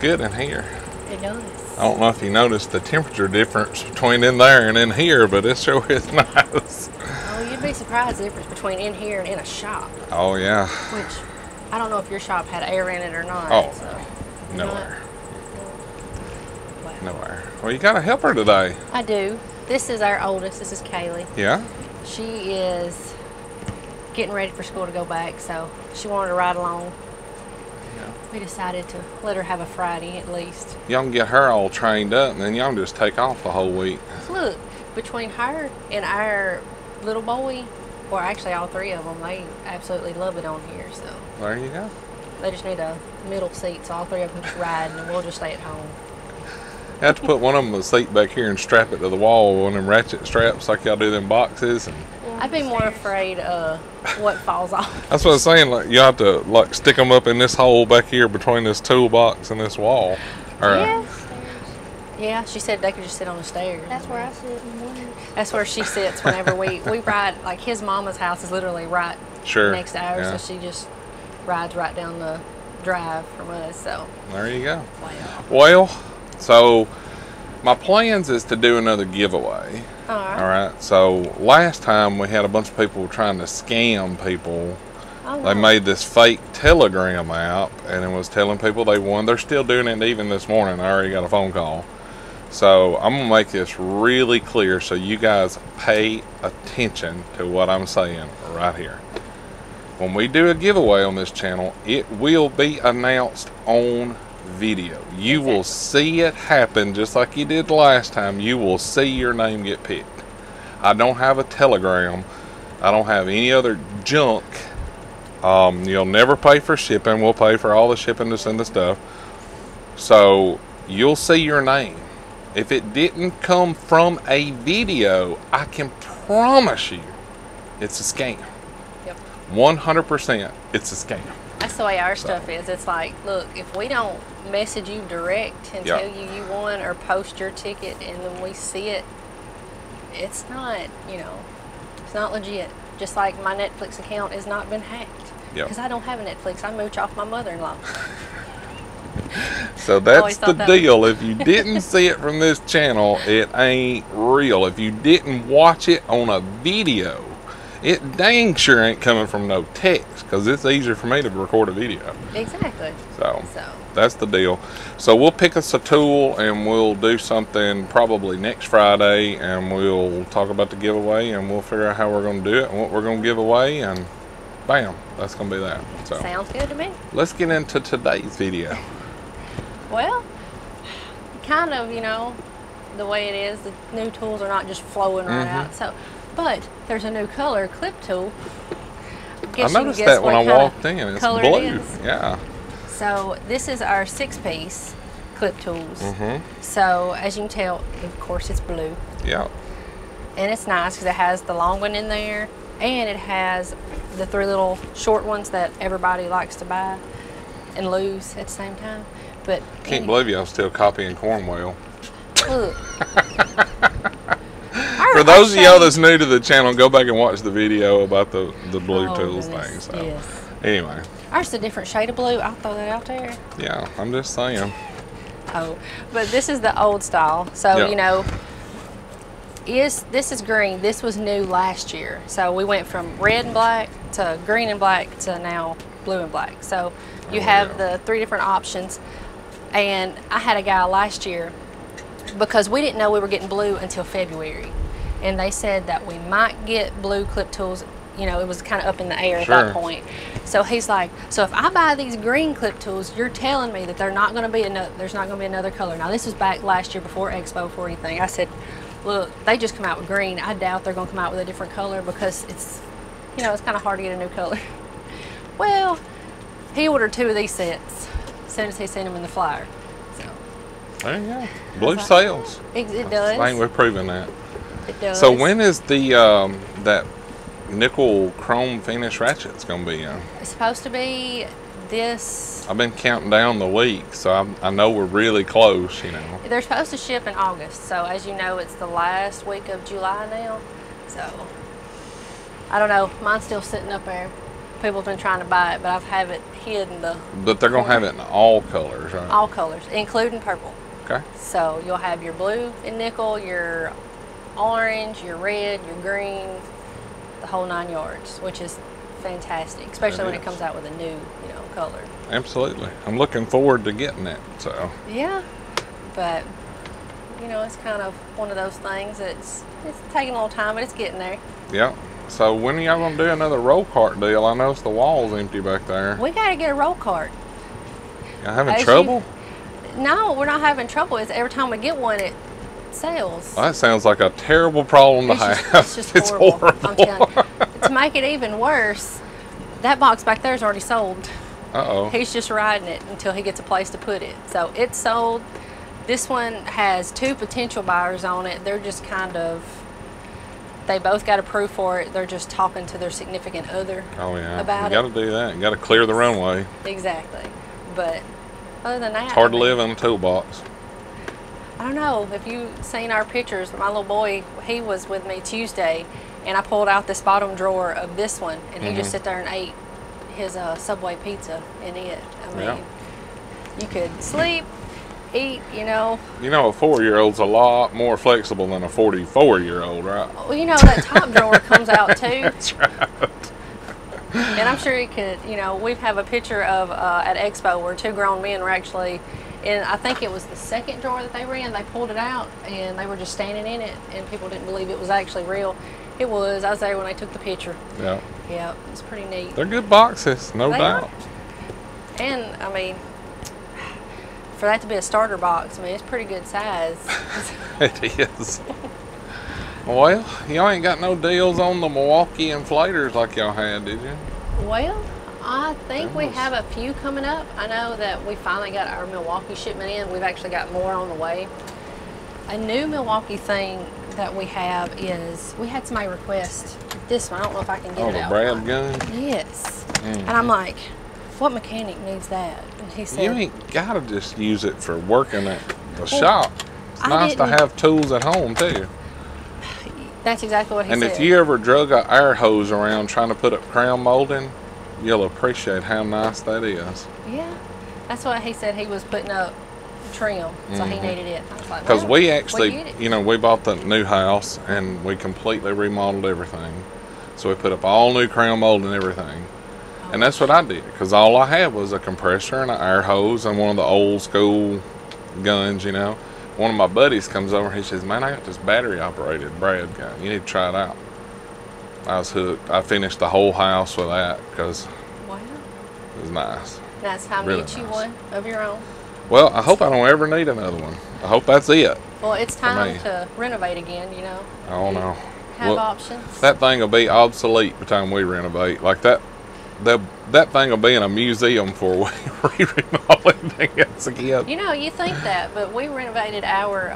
good in here. It does. I don't know if you noticed the temperature difference between in there and in here, but it sure is nice. Oh, you'd be surprised the difference between in here and in a shop. Oh, yeah. Which, I don't know if your shop had air in it or not. Oh, so. Nowhere. Not. Wow. Nowhere. Well, you got a helper today. I do. This is our oldest. This is Kaylee. Yeah? She is getting ready for school to go back, so she wanted to ride along. Yeah. We decided to let her have a Friday at least. Y'all can get her all trained up, and then y'all can just take off the whole week. Look, between her and our little boy, or actually all three of them, they absolutely love it on here. So there you go. They just need a middle seat, so all three of them can ride, and we'll just stay at home. I have to put one of them in the seat back here and strap it to the wall, one of them ratchet straps like y'all do them boxes. And I'd be more afraid of what falls off. That's what I'm saying. Like, you have to like stick them up in this hole back here between this toolbox and this wall. Or, yes. Yeah, she said they could just sit on the stairs. That's where I sit in the morning. That's where she sits whenever we ride. Like his mama's house is literally right next to ours, yeah. So she just rides right down the drive from us. So there you go. Wow. Well, so my plans is to do another giveaway. All right. So last time we had a bunch of people trying to scam people. Oh, they made this fake Telegram app and it was telling people they won. They're still doing it even this morning. I already got a phone call. So I'm going to make this really clear so you guys pay attention to what I'm saying right here. When we do a giveaway on this channel, it will be announced on video. You will see it happen just like you did last time. You will see your name get picked. I don't have a Telegram. I don't have any other junk. You'll never pay for shipping. We'll pay for all the shipping to send the stuff. So you'll see your name. If it didn't come from a video, I can promise you it's a scam. Yep. 100% it's a scam. That's the way our stuff is. It's like, look, if we don't message you direct and tell you you won or post your ticket and then we see it, it's not, you know, it's not legit. Just like my Netflix account has not been hacked. Because I don't have a Netflix. I mooch off my mother-in-law. So that's the deal. If you didn't see it from this channel, it ain't real. If you didn't watch it on a video, it dang sure ain't coming from no text, because it's easier for me to record a video. Exactly. So that's the deal. So we'll pick us a tool and we'll do something probably next Friday, and we'll talk about the giveaway and we'll figure out how we're going to do it and what we're going to give away, and bam, that's going to be that. So sounds good to me. Let's get into today's video. Well, kind of, you know, the way it is, the new tools are not just flowing right out. So. But there's a new color clip tool. I noticed that when I walked in. It's blue. Yeah. So this is our 6-piece clip tools. So as you can tell, of course, it's blue. Yeah. And it's nice because it has the long one in there, and it has the 3 little short ones that everybody likes to buy and lose at the same time. But can't believe y'all still copying Cornwell. For those of y'all that's new to the channel, go back and watch the video about the blue tools thing. So anyway. Ours a different shade of blue. I'll throw that out there. Yeah, I'm just saying. Oh, but this is the old style. So, you know, this is green. This was new last year. So we went from red and black to green and black to now blue and black. So you have the 3 different options. And I had a guy last year, because we didn't know we were getting blue until February. And they said that we might get blue clip tools. You know, it was kind of up in the air at that point. So he's like, so if I buy these green clip tools, you're telling me that they're not going to be another, there's not going to be another color. Now, this was back last year before Expo, before anything. I said, look, they just come out with green. I doubt they're going to come out with a different color because it's, you know, it's kind of hard to get a new color. Well, he ordered 2 of these sets as soon as he sent them in the flyer. So. There you go. Blue sales. It does. I think we're proving that. So when is the that nickel chrome finish ratchet's gonna be in? It's supposed to be this. I've been counting down the week, so I know we're really close. You know, they're supposed to ship in August. So as you know, it's the last week of July now. So I don't know. Mine's still sitting up there. people have been trying to buy it, but I've have it hidden the. But they're gonna have it in all colors, right? All colors, including purple. Okay. So you'll have your blue and nickel, your orange, your red, your green, the whole 9 yards, which is fantastic, especially when it comes out with a new, color. Absolutely, I'm looking forward to getting it. So. Yeah, but it's kind of one of those things that's it's taking a little time, but it's getting there. Yeah. So when are y'all gonna do another roll cart deal? I noticed the wall's empty back there. We gotta get a roll cart. Y'all having trouble? No, we're not having trouble. It's every time we get one, it sells. Well, that sounds like a terrible problem to have. It's horrible. I'm telling you. To make it even worse, that box back there is already sold. Uh-oh. He's just riding it until he gets a place to put it. So it's sold. This one has 2 potential buyers on it. They're just kind of, they both got approved for it. They're just talking to their significant other about it. You got to do that. You got to clear the runway. Exactly. But other than that, it's hard to live in a toolbox. I don't know if you've seen our pictures. My little boy, he was with me Tuesday, and I pulled out this bottom drawer of this one, and he just sat there and ate his Subway pizza in it. I mean, you could sleep. Eat, a 4-year-old's a lot more flexible than a 44-year-old, right? Well, that top drawer comes out too. That's right. And I'm sure it could, we have a picture of at Expo where 2 grown men were actually in, I think it was the 2nd drawer that they were in. They pulled it out and they were just standing in it, and people didn't believe it was actually real. It was. I was there when I took the picture. Yeah. Yeah, it was pretty neat. They're good boxes, no doubt. And I mean, for that to be a starter box, I mean, it's pretty good size. It is. Well, y'all ain't got no deals on the Milwaukee inflators like y'all had, did you? Well, I think we have a few coming up. I know that we finally got our Milwaukee shipment in. We've actually got more on the way. A new Milwaukee thing that we have is, we had somebody request this one. I don't know if I can get it out. Oh, the Brad gun? Yes. And I'm like, what mechanic needs that? And he said, you ain't gotta just use it for working at the shop. It's nice to have tools at home too. That's exactly what he said. And if you ever drug an air hose around trying to put up crown molding, you'll appreciate how nice that is. Yeah, that's what he said. He was putting up trim, so he needed it. I was like, because we actually, we bought the new house and we completely remodeled everything. So we put up all new crown molding and everything. And that's what I did, because all I had was a compressor and an air hose and one of the old school guns, One of my buddies comes over and he says, man, I got this battery-operated Brad gun. You need to try it out. I was hooked. I finished the whole house with that because it was nice. That's how really nice. You one of your own? Well, I hope I don't ever need another one. I hope that's it. Well, it's time to renovate again, I don't know. Have options. That thing will be obsolete by the time we renovate. Like that thing will be in a museum for we remodel everything else again. You think that, but we renovated our,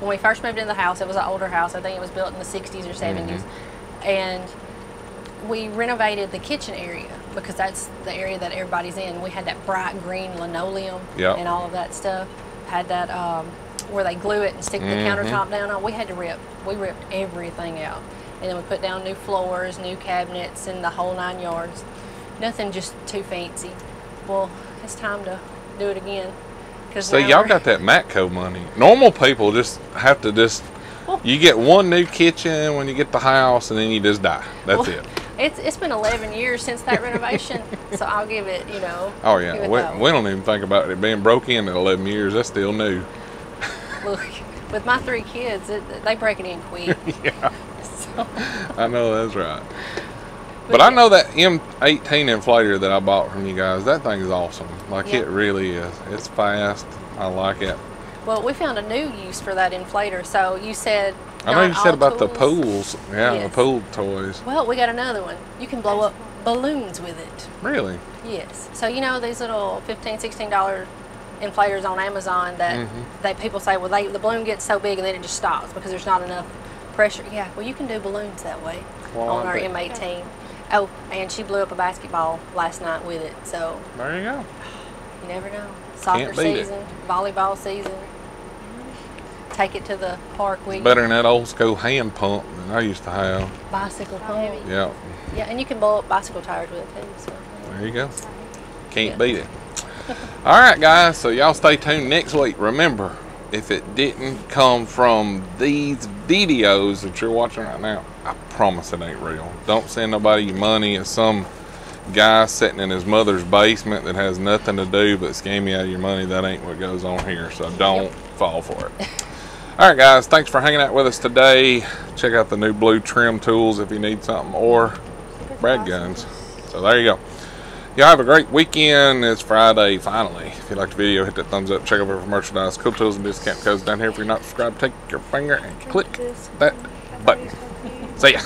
when we first moved into the house, it was an older house. I think it was built in the 60s or 70s. And we renovated the kitchen area because that's the area that everybody's in. We had that bright green linoleum and all of that stuff. Had that where they glue it and stick the countertop down on. We had to rip. We ripped everything out. And then we put down new floors, new cabinets, and the whole 9 yards. Nothing just too fancy. Well, it's time to do it again. So y'all got that Matco money. Normal people just have to you get one new kitchen when you get the house, and then you just die. That's it. It's been 11 years since that renovation, so I'll give it, Oh, yeah. We don't even think about it being broke in 11 years. That's still new. Look, with my 3 kids, they break it in quick. Yeah. I know that's right. But I know that M18 inflator that I bought from you guys, that thing is awesome. Like it really is. It's fast. I like it. Well, we found a new use for that inflator. So you said I know you said about the pools. Yeah, the pool toys. Well, we got another one. You can blow up balloons with it. Really? Yes. So these little $15, $16 inflators on Amazon that people say, well, the balloon gets so big and then it just stops because there's not enough pressure. Yeah, well, you can do balloons that way on our M18. Okay. Oh, and she blew up a basketball last night with it, so. There you go. You never know. Soccer season, volleyball season. take it to the park. It's better than that old school hand pump that I used to have. Bicycle pump. Yeah. Yeah, and you can blow up bicycle tires with it too. So. There you go. Can't beat it. All right, guys, so y'all stay tuned next week. Remember, if it didn't come from these videos that you're watching right now, I promise it ain't real. Don't send nobody your money or some guy sitting in his mother's basement that has nothing to do but scam you out of your money. That ain't what goes on here, so don't fall for it. All right, guys, thanks for hanging out with us today. Check out the new blue trim tools if you need something, or Brad guns. So there you go. Y'all have a great weekend. It's Friday, finally. If you liked the video, hit that thumbs up. Check out our merchandise, cool tools, and discount codes down here. If you're not subscribed, take your finger and click that button. See ya.